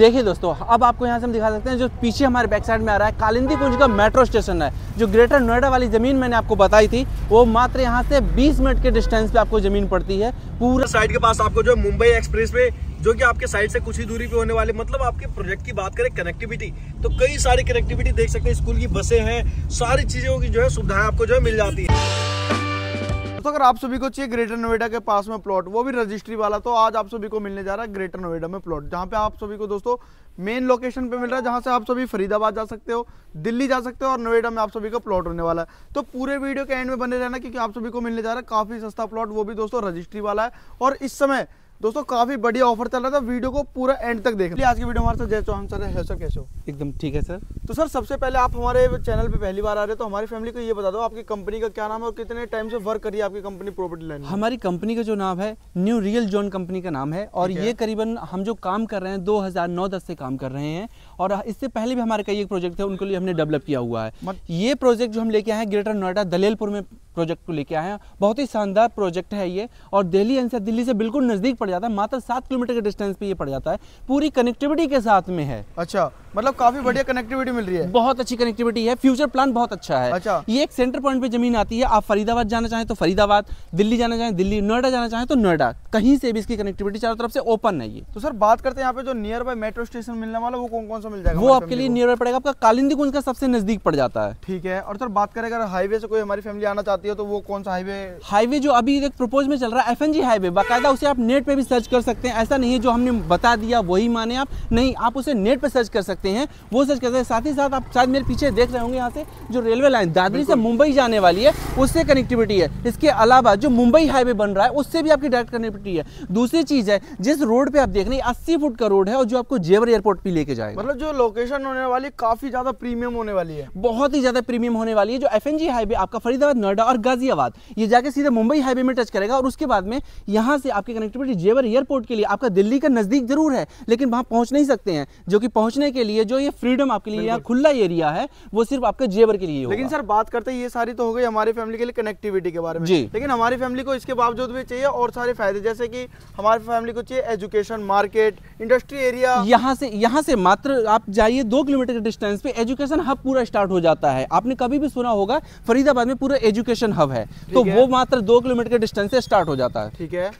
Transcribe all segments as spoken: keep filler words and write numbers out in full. देखिए दोस्तों, अब आपको यहाँ से हम दिखा सकते हैं जो पीछे हमारे बैक साइड में आ रहा है कालिंदीपुंज का मेट्रो स्टेशन है। जो ग्रेटर नोएडा वाली ज़मीन मैंने आपको बताई थी, वो मात्र यहाँ से बीस मिनट के डिस्टेंस पे आपको ज़मीन पड़ती है। पूरा साइड के पास आपको जो मुंबई एक्सप्रेस वे, जो कि आपके साइड से कुछ ही दूरी पे होने वाले, मतलब आपके प्रोजेक्ट की बात करें कनेक्टिविटी, तो कई सारी कनेक्टिविटी देख सकते हैं। स्कूल की बसें हैं, सारी चीज़ों की जो है सुविधाएँ आपको जो है मिल जाती है। तो अगर आप सभी को चाहिए ग्रेटर नोएडा के पास में प्लॉट, वो भी रजिस्ट्री वाला, तो आज आप सभी को मिलने जा रहा है ग्रेटर नोएडा में प्लॉट, जहां पे आप सभी को दोस्तों मेन लोकेशन पे मिल रहा है, जहां से आप सभी फरीदाबाद जा सकते हो, दिल्ली जा सकते हो और नोएडा में आप सभी का प्लॉट होने वाला है। तो पूरे वीडियो के एंड में बने रहना, क्योंकि आप सभी को मिलने जा रहा है काफी सस्ता प्लॉट, वो भी दोस्तों रजिस्ट्री वाला है। और इस समय दोस्तों काफी बढ़िया ऑफर चल रहा था, वीडियो को पूरा एंड तक देख लिया। आज की वीडियो हमारे साथ जय चौहान सर है। सर कैसे हो? एकदम ठीक है सर। तो सर सबसे पहले आप हमारे चैनल पे पहली बार आ रहे हो, तो हमारी फैमिली को ये बता दो आपकी कंपनी का क्या नाम है और कितने टाइम से वर्क करिए आपकी कंपनी प्रॉपर्टी लाइन में। हमारी कंपनी का जो नाम है न्यू रियल जोन कंपनी का नाम है, और ये करीबन हम जो काम कर रहे हैं दो हजार नौ दस से काम कर रहे हैं, और इससे पहले भी हमारे कई एक प्रोजेक्ट थे, उनके लिए हमने डेवलप किया हुआ है। ये प्रोजेक्ट जो हम लेके आए हैं ग्रेटर नोएडा दलेलपुर में प्रोजेक्ट को लेके आए हैं, बहुत ही शानदार प्रोजेक्ट है ये, और दिल्ली अंसर दिल्ली से बिल्कुल नजदीक पड़ जाता है, मात्र सात किलोमीटर के डिस्टेंस पे ये पड़ जाता है, पूरी कनेक्टिविटी के साथ में है। अच्छा, मतलब काफी बढ़िया कनेक्टिविटी मिल रही है। बहुत अच्छी कनेक्टिविटी है, फ्यूचर प्लान बहुत अच्छा है। अच्छा, ये एक सेंटर पॉइंट पे जमीन आती है, आप फरीदाबाद जाना चाहें तो फरीदाबाद, दिल्ली जाना चाहें दिल्ली, नोएडा जाना चाहें तो नोएडा, कहीं से भी इसकी कनेक्टिविटी चारों तरफ से ओपन है ये। तो सर बात करते हैं यहाँ पे जो नियर बाय मेट्रो स्टेशन मिलने वाला, वो कौन कौन सा मिल जाएगा? वो आपके लिए नियर बाय पड़ेगा आपका कालिंदीपुंज का, सबसे नजदीक पड़ जाता है। ठीक है। और सर बात करें अगर हाईवे से कोई हमारी फैमिली आना चाहती है, तो वो कौन सा हाईवे? हाईवे जो अभी एक प्रपोज में चल रहा है एफ एन जी हाईवे, बाकायदा उसे आप नेट पे भी सर्च कर सकते हैं। ऐसा नहीं है जो हमने बता दिया वही माने आप, नहीं, आप उसे नेट पे सर्च कर सकते हैं, वो सर्च करते हैं। साथ ही साथ आप शायद मेरे पीछे देख रहे होंगे यहाँ से जो रेलवे लाइन दादरी से मुंबई जाने वाली है, उससे कनेक्टिविटी है। इसके अलावा जो मुंबई हाईवे बन रहा है, उससे भी आपकी डायरेक्ट कनेक्टिविटी है। दूसरी चीज है जिस रोड पे आप देख रहे हैं अस्सी फुट का रोड है, और जो आपको जेवर एयरपोर्ट पे लेके जाएगा। मतलब जो लोकेशन होने वाली काफी ज्यादा प्रीमियम होने वाली है, बहुत ही ज्यादा प्रीमियम होने वाली है। जो एफ एन जी हाईवे आपका फरीदाबाद, नोएडा और गाज़ीआबाद, ये जाके सीधे मुंबई हाईवे में टच करेगा, और उसके बाद में यहाँ से आपकी कनेक्टिविटी जेवर एयरपोर्ट के लिए, आपका दिल्ली का नजदीक जरूर है लेकिन वहां पहुंच नहीं सकते हैं, जो कि पहुंचने के लिए ये जो ये फ्रीडम आपके लिए यहाँ खुला एरिया है, वो सिर्फ आपके जेवर के लिए होगा। लेकिन सर बात करते हैं ये सारी तो हो गई हमारी फैमिली के लिए कनेक्टिविटी के बारे में, लेकिन हमारी फैमिली को इसके बावजूद भी चाहिए और सारे फायदे, जैसे कि हमारी फैमिली को चाहिए एजुकेशन, मार्केट, इंडस्ट्री एरिया। यहाँ से यहाँ से मात्र आप जाइए दो किलोमीटर के डिस्टेंस पे एजुकेशन हब पूरा स्टार्ट हो जाता है। आपने कभी भी सुना होगा फरीदाबाद में पूरा एजुकेशन हब है, तो वो मात्र दो किलोमीटर के डिस्टेंस से स्टार्ट हो जाता है। ठीक है।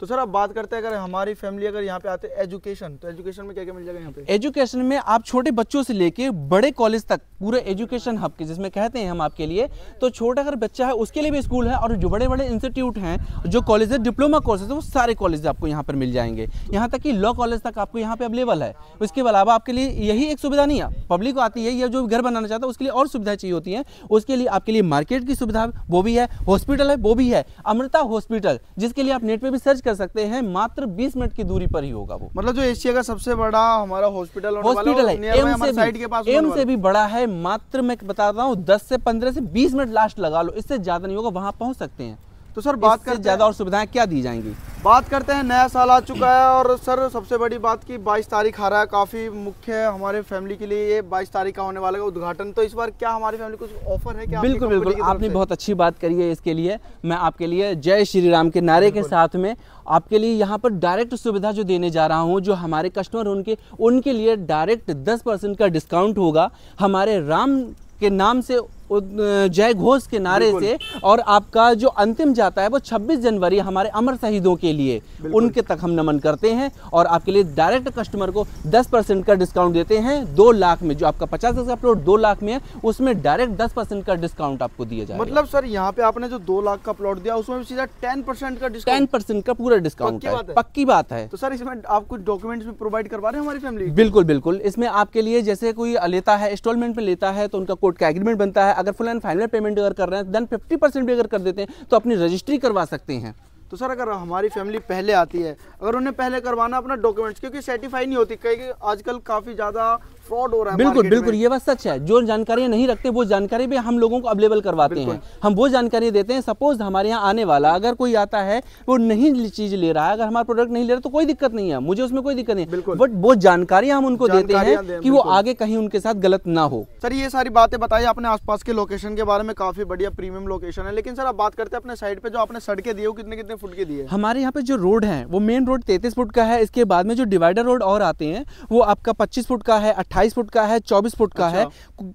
तो सर आप बात करते हैं अगर हमारी फैमिली अगर यहाँ पे आते हैं एजुकेशन, तो एजुकेशन में क्या क्या मिल जाएगा यहाँ पे? एजुकेशन में आप छोटे बच्चों से लेके बड़े कॉलेज तक पूरे एजुकेशन हब के, जिसमें कहते हैं हम आपके लिए, तो छोटा अगर बच्चा है उसके लिए भी स्कूल है, और जो बड़े बड़े इंस्टीट्यूट हैं, जो कॉलेज है, डिप्लोमा कोर्सेज है, वो सारे कॉलेज आपको यहाँ पर मिल जाएंगे। यहाँ तक कि लॉ कॉलेज तक आपको यहाँ पे अवेलेबल है। उसके अलावा आपके लिए यही एक सुविधा नहीं है, पब्लिक को आती है या जो घर बनाना चाहता है उसके लिए और सुविधा चाहिए होती है, उसके लिए आपके लिए मार्केट की सुविधा वो भी है, हॉस्पिटल है वो भी है, अमृता हॉस्पिटल, जिसके लिए आप नेट पर भी सर्च कर सकते हैं, मात्र बीस मिनट की दूरी पर ही होगा वो। मतलब जो एशिया का सबसे बड़ा हमारा हॉस्पिटल हॉस्पिटल है, एम्स से, साइड के पास एम्स से भी बड़ा है, मात्र मैं बता रहा हूँ दस से पंद्रह से बीस मिनट लास्ट लगा लो, इससे ज्यादा नहीं होगा, वहां पहुंच सकते हैं। तो सर बात करते हैं ज्यादा और सुविधाएं क्या दी जाएंगी? बात करते हैं नया साल आ चुका है, और सर सबसे बड़ी बात कि बाईस तारीख आ रहा है, काफ़ी मुख्य है हमारे फैमिली के लिए ये बाईस तारीख का होने वाला है उद्घाटन, तो इस बार क्या हमारी फैमिली कुछ ऑफर है क्या? बिल्कुल बिल्कुल, आपने बहुत अच्छी बात करी है। इसके लिए मैं आपके लिए जय श्री राम के नारे के साथ में आपके लिए यहाँ पर डायरेक्ट सुविधा जो देने जा रहा हूँ, जो हमारे कस्टमर उनके उनके लिए डायरेक्ट दस परसेंट का डिस्काउंट होगा हमारे राम के नाम से, जय घोष के नारे से। और आपका जो अंतिम जाता है वो छब्बीस जनवरी हमारे अमर शहीदों के लिए, उनके तक हम नमन करते हैं, और आपके लिए डायरेक्ट कस्टमर को दस परसेंट का डिस्काउंट देते हैं। दो लाख में जो आपका पचास हजार प्लॉट दो लाख में है, उसमें डायरेक्ट दस परसेंट का डिस्काउंट आपको दिया जाएगा। मतलब सर यहाँ पे आपने जो दो लाख का प्लॉट दिया, उसमें सीधा टेन परसेंट का टेन परसेंट का पूरा डिस्काउंट है, पक्की बात है। तो सर इसमें आप कुछ डॉक्यूमेंट्स भी प्रोवाइड करवा रहे हैं हमारी फैमिली? बिल्कुल बिल्कुल, इसमें आपके लिए जैसे कोई लेता है इंस्टॉलमेंट पे लेता है, तो उनका कोर्ट का एग्रीमेंट बनता है। अगर फुल एंड फाइनल पेमेंट अगर कर रहे हैं देन पचास परसेंट भी अगर कर देते हैं तो अपनी रजिस्ट्री करवा सकते हैं। तो सर अगर हमारी फैमिली पहले आती है, अगर उन्हें पहले करवाना अपना डॉक्यूमेंट्स, क्योंकि सर्टिफाई नहीं होती, कई आजकल काफ़ी ज़्यादा फ्रॉड हो रहा है। बिल्कुल बिल्कुल ये बात सच है। जो जानकारियां नहीं रखते वो जानकारी भी हम लोगों को अवेलेबल करवाते हैं, हम वो जानकारी देते हैं। सपोज हमारे यहाँ आने वाला अगर कोई आता है वो नहीं चीज ले रहा है, अगर हमारा प्रोडक्ट नहीं ले रहा तो कोई दिक्कत नहीं है, मुझे उसमें कोई दिक्कत नहीं है, बट वो जानकारियां हम उनको देते हैं कि वो आगे कहीं उनके साथ गलत ना हो। सर ये सारी बातें बताई आपने आसपास के लोकेशन के बारे में, काफी बढ़िया प्रीमियम लोकेशन है। लेकिन सर आप बात करते हैं अपने साइड पे जो आपने सड़कें दी हो, कितने कितने फुट की दी है? हमारे यहाँ पे जो रोड है वो मेन रोड तैंतीस फुट का है, इसके बाद में जो डिवाइडर रोड और आते हैं वो आपका पच्चीस फुट का है, अट्ठाईस फुट का है, चौबीस फुट का है।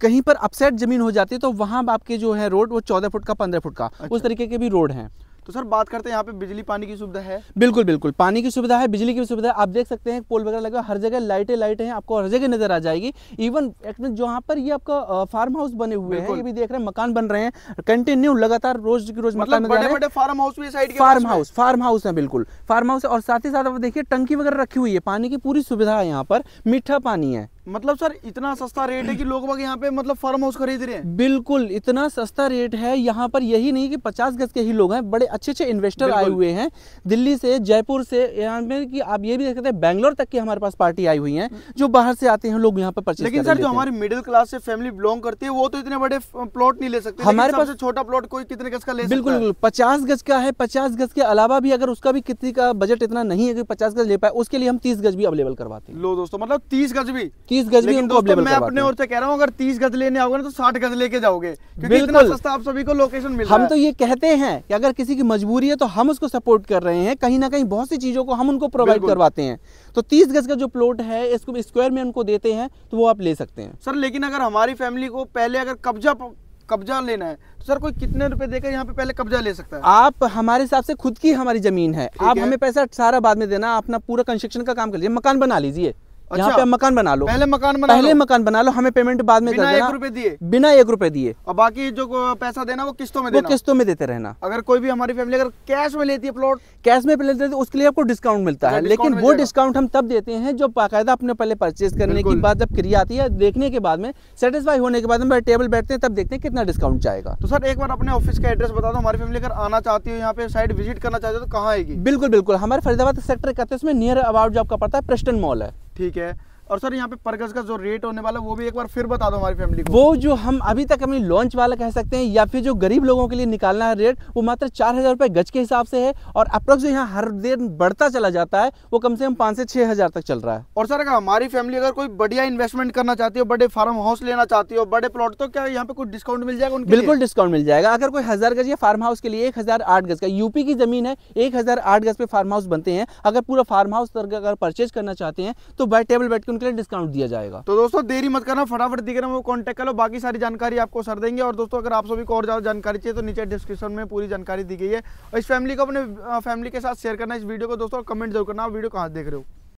कहीं पर अपसेट जमीन हो जाती है तो वहाँ आपके जो है रोड वो चौदह फुट का, पंद्रह फुट का, उस तरीके के भी रोड है। तो सर बात करते हैं यहाँ पे बिजली पानी की सुविधा है? बिल्कुल बिल्कुल पानी की सुविधा है, बिजली की सुविधा है। आप देख सकते हैं पोल वगैरह लगा, हर जगह लाइटें लाइटें हैं, आपको हर जगह नजर आ जाएगी। इवन जहाँ पर ये आपका फार्म हाउस बने हुए हैं, ये भी देख रहे हैं, मकान बन रहे हैं कंटिन्यू लगातार रोज की रोज मकान बन रहे हैं। फार्म हाउस भी साइड के फार्म हाउस फार्म हाउस है, बिल्कुल फार्म हाउस। और साथ ही साथ आप देखिए टंकी वगैरह रखी हुई है, पानी की पूरी सुविधा है यहाँ पर, मीठा पानी है। मतलब सर इतना सस्ता रेट है कि लोग बाग यहाँ पे मतलब फार्म हाउस खरीद रहे हैं। बिल्कुल इतना सस्ता रेट है यहाँ पर, यही नहीं कि पचास गज के ही लोग हैं, बड़े अच्छे अच्छे इन्वेस्टर आए हुए हैं दिल्ली से, जयपुर से, यहाँ में कि आप ये भी देख सकते हैं बैंगलोर तक की हमारे पास पार्टी आई हुई है, जो बाहर से आते हैं लोग यहाँ पर परचेज। लेकिन सर जो हमारी मिडिल क्लास से फैमिली बिलोंग करती है वो तो इतने बड़े प्लॉट नहीं ले सकते, हमारे पास छोटा प्लॉट कोई कितने गज का ले? बिल्कुल पचास गज का है, पचास गज के अलावा भी अगर उसका भी किसी का बजट इतना नहीं है कि पचास गज ले पाए, उसके लिए हम तीस गज भी अवेलेबल करवाते हैं। लो दोस्तों मतलब तीस गज भी तीस गज भी उनको अवेलेबल करवाते हैं। मैं अपने ओर से कह रहा हूँ अगर तीस गज लेने आओगे ना तो साठ गज लेके जाओगे, क्योंकि इतना सस्ता आप सभी को लोकेशन मिल रहा है। हम तो ये कहते हैं कि अगर किसी की मजबूरी है तो हम उसको सपोर्ट कर रहे हैं, कहीं ना कहीं बहुत सी चीजों को हम उनको प्रोवाइड करवाते हैं। तो तीस गज का जो प्लॉट है इसको स्क्वायर में उनको देते हैं तो वो आप ले सकते हैं। सर लेकिन अगर हमारी फैमिली को पहले अगर कब्जा कब्जा लेना है तो सर कोई कितने रुपए देकर यहाँ पे पहले कब्जा ले सकता है? आप हमारे हिसाब से खुद की हमारी जमीन है, आप है? हमें पैसा सारा बाद में देना, अपना पूरा कंस्ट्रक्शन का काम कर लीजिए, मकान बना लीजिए। अच्छा, यहाँ पे मकान बना लो, पहले मकान बना पहले लो। मकान बना लो, हमें पेमेंट बाद में बिना एक रुपए दिए बिना एक रुपए दिए और बाकी जो पैसा देना वो किस्तों में देना, वो किस्तों में देते रहना। अगर कोई भी हमारी फैमिली अगर कैश में लेती है, प्लॉट कैश में लेते हैं तो उसके लिए आपको डिस्काउंट मिलता है, लेकिन वो डिस्काउंट हम तब देते हैं जो बाकायदा अपने पहले परचेज करने के बाद जब क्रिया आती है, देखने के बाद में सेटिस्फाई होने के बाद हम टेबल बैठते हैं, तब देखते हैं कितना डिस्काउंट जाएगा। तो सर एक बार अपने ऑफिस का एड्रेस बता दो, हमारी फैमिली अगर आना चाहती हो यहाँ पे साइड विजिट करना चाहती हो तो कहाँ आएगी? बिल्कुल बिल्कुल हमारे फरीदाबाद सेक्टर कहते हैं, उसमें नियर अबाउट जो आपका पड़ता है प्रेस्टन मॉल है, ठीक है। और सर यहाँ पे पर गज का जो रेट होने वाला है वो भी एक बार फिर बता दो हमारी फैमिली को। वो जो हम अभी तक अपनी लॉन्च वाला कह सकते हैं या फिर जो गरीब लोगों के लिए निकालना है रेट, वो मात्र चार हजार रुपये गज के हिसाब से है, और अप्रोक्स जो यहाँ हर दिन बढ़ता चला जाता है वो कम से कम पाँच से छः हजार तक चल रहा है। और सर अगर हमारी फैमिली अगर कोई बढ़िया इन्वेस्टमेंट करना चाहती हो, बड़े फार्म हाउस लेना चाहती हो, बड़े प्लॉट, तो क्या यहाँ पे कुछ डिस्काउंट मिल जाएगा? बिल्कुल डिस्काउंट मिल जाएगा। अगर कोई हजार गज या फार्म हाउस के लिए एक हजार आठ गज का, यूपी की जमीन है, एक हजार आठ गज पे फार्म हाउस बनते हैं, अगर पूरा फार्म हाउस अगर परचेज करना चाहते हैं तो बाय टेबल बैठ उनके लिए डिस्काउंट दिया जाएगा। तो दोस्तों देरी मत करना, फटाफट दिख रहा है वो कांटेक्ट कर लो, बाकी सारी जानकारी आपको सर देंगे। और दोस्तों अगर आप सभी को और ज्यादा जानकारी चाहिए तो नीचे डिस्क्रिप्शन में पूरी जानकारी दी गई है, और इस फैमिली को अपने फैमिली के साथ शेयर करना इस वीडियो को दोस्तों, कमेंट जरूर करना आप वीडियो कहाँ देख रहे हो।